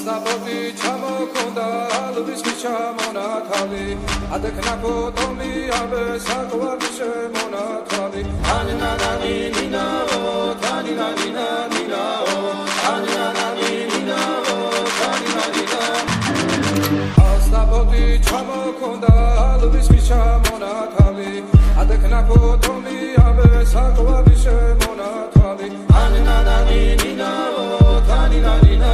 Snabovi Chamokonda, Lubiski Chamonatali, Adeknako Tombi Abe Sakova Bishamonatali, Anina Nina, Tanina Nina Nina, Anina Nina, Tanina Nina, Snabovi Chamokonda, Lubiski Chamonatali, Adeknako Tombi Abe Sakova Bishamonatali, Anina Nina, Tanina Nina.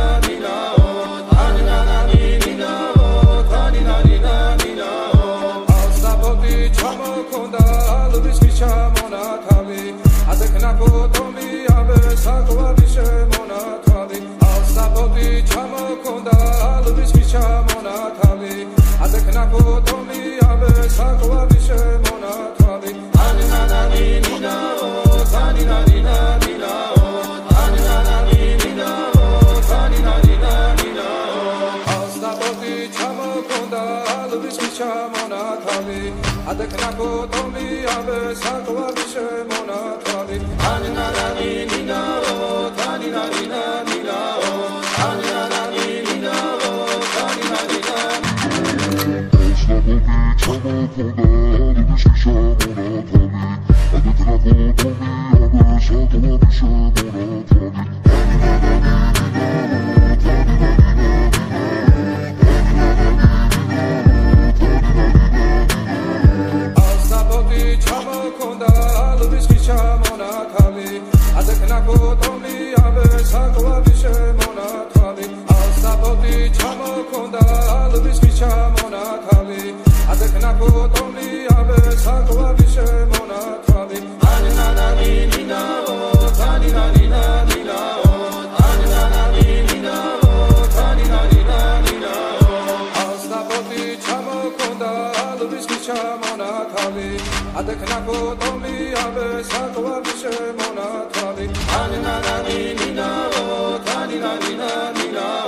Anina, Nina, Nina, Nina, Nina.